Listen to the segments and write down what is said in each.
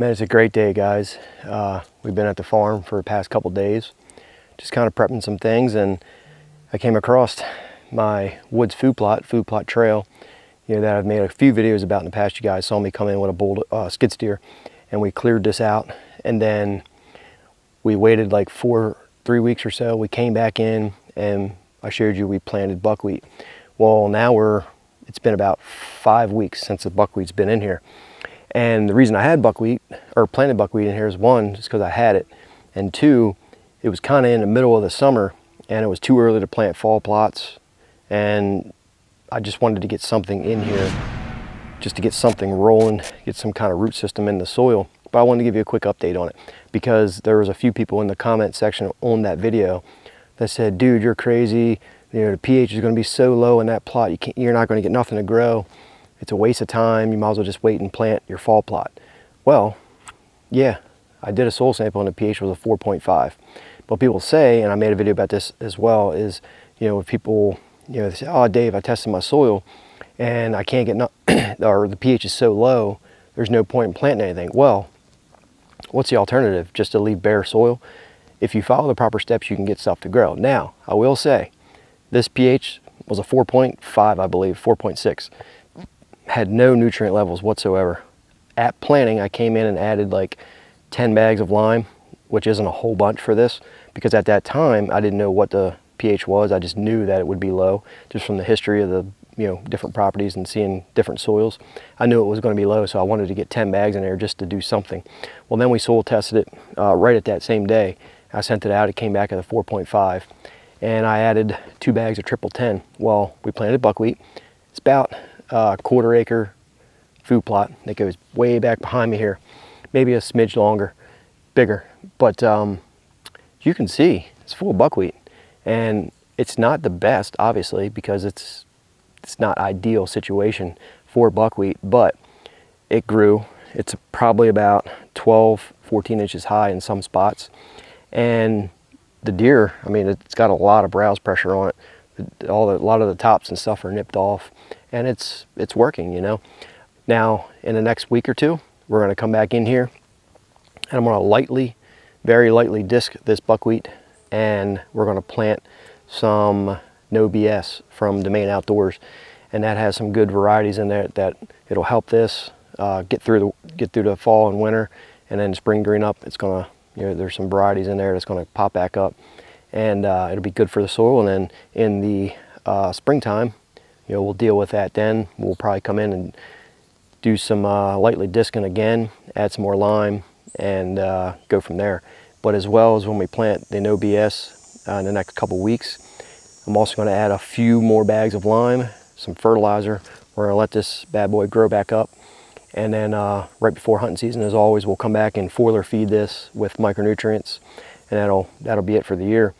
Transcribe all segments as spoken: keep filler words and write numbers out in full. Man, it's a great day, guys. Uh, we've been at the farm for the past couple days, just kind of prepping some things, and I came across my woods food plot, food plot trail, you know, that I've made a few videos about in the past. You guys saw me come in with a bull, uh, skid steer, and we cleared this out, and then we waited like four, three weeks or so. We came back in, and I showed you we planted buckwheat. Well, now we're, it's been about five weeks since the buckwheat's been in here. And the reason I had buckwheat, or planted buckwheat in here, is one, just because I had it, and two, it was kind of in the middle of the summer, and it was too early to plant fall plots, and I just wanted to get something in here, just to get something rolling, get some kind of root system in the soil. But I wanted to give you a quick update on it, because there was a few people in the comment section on that video that said, dude, you're crazy, you know, the pH is going to be so low in that plot, you can't, you're not going to get nothing to grow. It's a waste of time. You might as well just wait and plant your fall plot. Well, yeah, I did a soil sample and the pH was a four point five. But people say, and I made a video about this as well, is, you know, if people, you know, they say, oh, Dave, I tested my soil and I can't get, no or the pH is so low, there's no point in planting anything. Well, what's the alternative? Just to leave bare soil? If you follow the proper steps, you can get stuff to grow. Now, I will say, this pH was a four point five, I believe, four point six. Had no nutrient levels whatsoever. At planting, I came in and added like ten bags of lime, which isn't a whole bunch for this, because at that time, I didn't know what the pH was. I just knew that it would be low, just from the history of the, you know, different properties and seeing different soils. I knew it was going to be low, so I wanted to get ten bags in there just to do something. Well, then we soil tested it uh, right at that same day. I sent it out, it came back at a four point five, and I added two bags of triple ten. Well, we planted buckwheat. It's about Uh, quarter acre food plot that goes way back behind me here, maybe a smidge longer, bigger, but um, you can see it's full of buckwheat, and it's not the best, obviously, because it's it's not ideal situation for buckwheat, but it grew. It's probably about twelve, fourteen inches high in some spots, and the deer, I mean, it's got a lot of browse pressure on it. All the, a lot of the tops and stuff are nipped off. And it's it's working, you know. Now, in the next week or two, we're gonna come back in here and I'm gonna lightly, very lightly disc this buckwheat, and we're gonna plant some No B S from Domain Outdoors. And that has some good varieties in there that it'll help this uh, get through the get through the fall and winter, and then spring green up. It's gonna, you know, there's some varieties in there that's gonna pop back up, and uh, it'll be good for the soil. And then in the uh, springtime, you know, we'll deal with that then. We'll probably come in and do some uh, lightly discing again, add some more lime, and uh, go from there. But as well as when we plant the No B S uh, in the next couple weeks, I'm also gonna add a few more bags of lime, some fertilizer. We're gonna let this bad boy grow back up. And then uh, right before hunting season, as always, we'll come back and foliar feed this with micronutrients, and that'll, that'll be it for the year.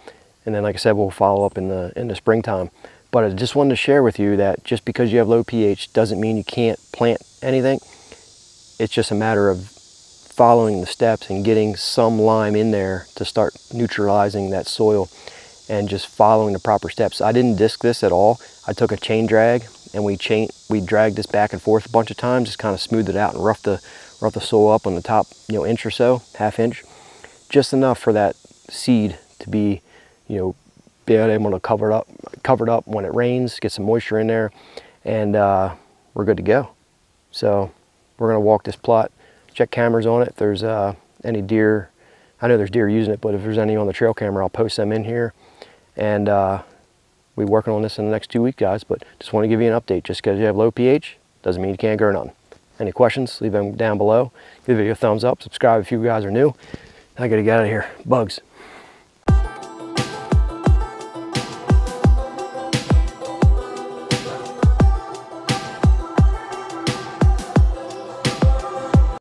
And then, like I said, we'll follow up in the, in the springtime. But I just wanted to share with you that just because you have low pH doesn't mean you can't plant anything. It's just a matter of following the steps and getting some lime in there to start neutralizing that soil, and just following the proper steps. I didn't disc this at all. I took a chain drag and we chain we dragged this back and forth a bunch of times, just kind of smoothed it out and roughed the roughed the soil up on the top, you know, inch or so, half inch, just enough for that seed to be, you know, be able to cover it up, cover it up when it rains, get some moisture in there, and uh, we're good to go. So we're gonna walk this plot, check cameras on it. If there's uh, any deer, I know there's deer using it, but if there's any on the trail camera, I'll post them in here. And uh, we're working on this in the next two weeks, guys, but just wanna give you an update. Just because you have low pH doesn't mean you can't grow nothing. Any questions, leave them down below. Give the video a thumbs up, subscribe if you guys are new. I gotta get out of here, bugs.